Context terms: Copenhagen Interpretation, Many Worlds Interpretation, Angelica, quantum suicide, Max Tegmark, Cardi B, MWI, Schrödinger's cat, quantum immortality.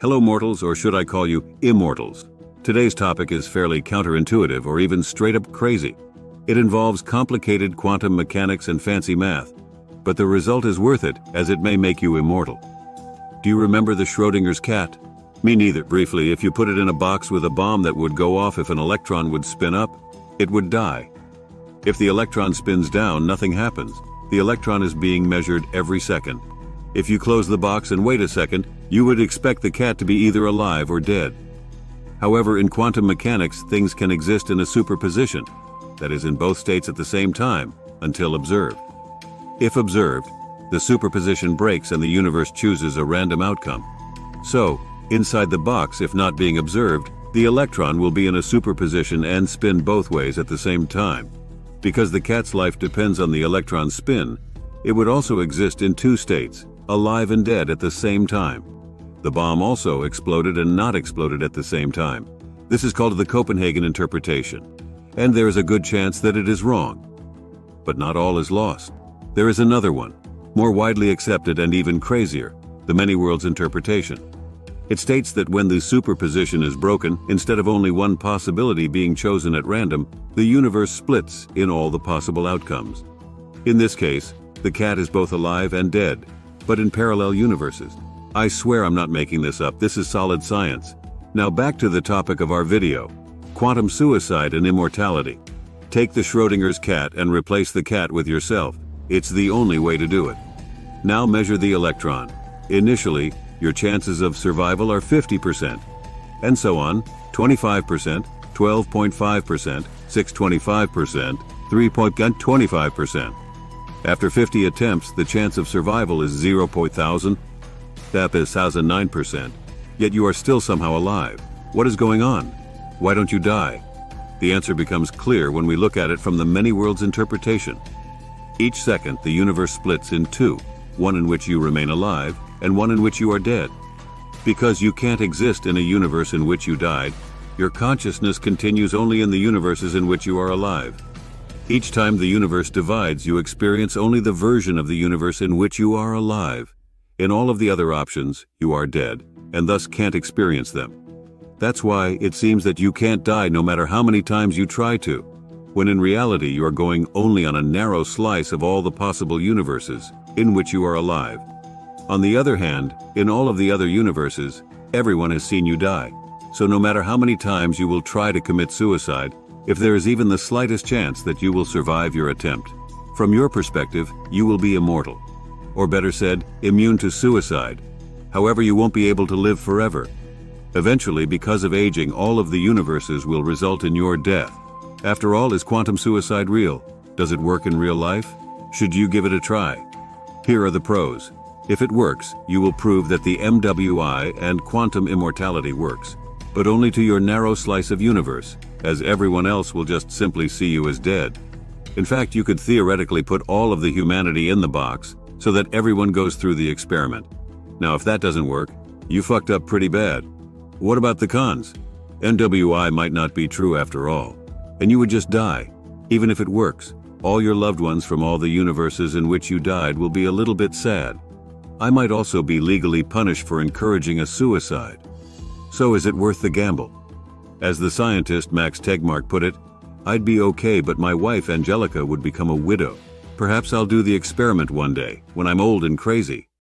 Hello mortals, or should I call you immortals? Today's topic is fairly counterintuitive or even straight up crazy. It involves complicated quantum mechanics and fancy math, but the result is worth it as it may make you immortal. Do you remember the Schrödinger's cat? Me neither. Briefly, if you put it in a box with a bomb that would go off if an electron would spin up, it would die. If the electron spins down, nothing happens. The electron is being measured every second. If you close the box and wait a second, you would expect the cat to be either alive or dead. However, in quantum mechanics, things can exist in a superposition, that is, in both states at the same time, until observed. If observed, the superposition breaks and the universe chooses a random outcome. So, inside the box, if not being observed, the electron will be in a superposition and spin both ways at the same time. Because the cat's life depends on the electron's spin, it would also exist in two states, alive and dead at the same time. The bomb also exploded and not exploded at the same time. This is called the Copenhagen Interpretation, and there is a good chance that it is wrong. But not all is lost. There is another one, more widely accepted and even crazier, the Many Worlds Interpretation. It states that when the superposition is broken, instead of only one possibility being chosen at random, the universe splits in all the possible outcomes. In this case, the cat is both alive and dead, but in parallel universes. I swear I'm not making this up. This is solid science. Now back to the topic of our video, quantum suicide and immortality. Take the Schrödinger's cat and replace the cat with yourself. It's the only way to do it. Now measure the electron. Initially, your chances of survival are 50%, and so on, 25%, 12.5%, 6.25%, 3.25%. After 50 attempts, the chance of survival is 0.000. That is 1009%. Yet you are still somehow alive. What is going on? Why don't you die? The answer becomes clear when we look at it from the Many Worlds Interpretation. Each second, the universe splits in two, one in which you remain alive and one in which you are dead. Because you can't exist in a universe in which you died, your consciousness continues only in the universes in which you are alive. Each time the universe divides, you experience only the version of the universe in which you are alive. In all of the other options, you are dead, and thus can't experience them. That's why it seems that you can't die no matter how many times you try to, when in reality you are going only on a narrow slice of all the possible universes in which you are alive. On the other hand, in all of the other universes, everyone has seen you die. So no matter how many times you will try to commit suicide, if there is even the slightest chance that you will survive your attempt, from your perspective, you will be immortal. Or better said, immune to suicide. However, you won't be able to live forever. Eventually, because of aging, all of the universes will result in your death. After all, is quantum suicide real? Does it work in real life? Should you give it a try? Here are the pros. If it works, you will prove that the MWI and quantum immortality works, but only to your narrow slice of universe, as everyone else will just simply see you as dead. In fact, you could theoretically put all of the humanity in the box so that everyone goes through the experiment. Now, if that doesn't work, you fucked up pretty bad. What about the cons? MWI might not be true after all, and you would just die. Even if it works, all your loved ones from all the universes in which you died will be a little bit sad. I might also be legally punished for encouraging a suicide. So is it worth the gamble? As the scientist Max Tegmark put it, I'd be okay, but my wife Angelica would become a widow. Perhaps I'll do the experiment one day, when I'm old and crazy.